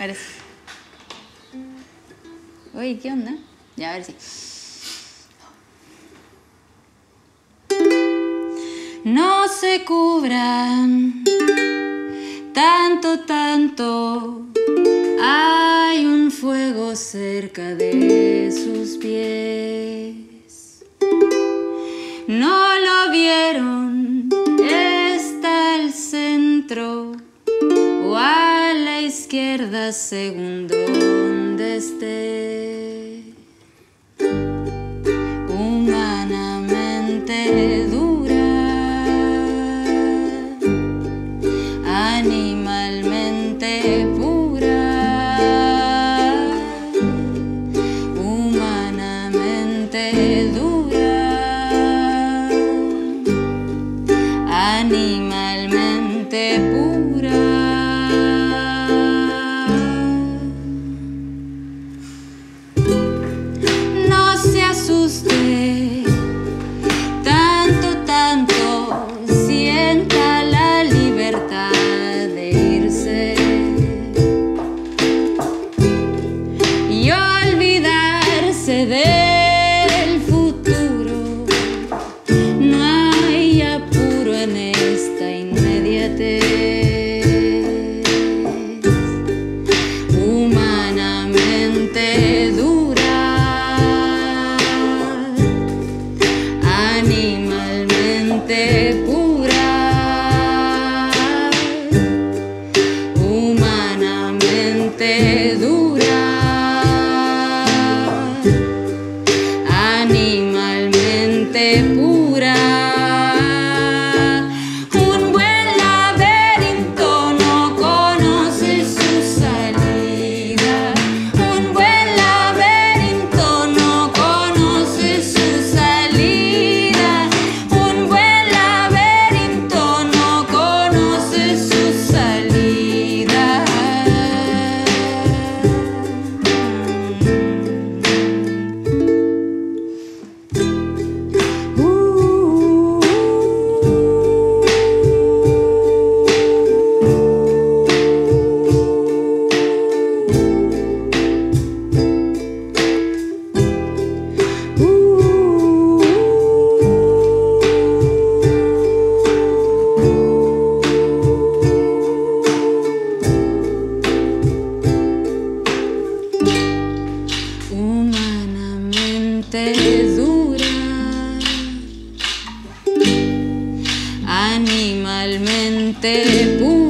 A ver si. Oye, ¿qué onda? Ya, a ver si. No se cubran tanto, tanto. Hay un fuego cerca de sus pies. No lo vieron, está al centro o a la izquierda según donde esté. Humanamente dura. Animalmente pura. No se asuste tanto, tanto. Sienta la libertad de irse y olvidarse de dura, animalmente pura.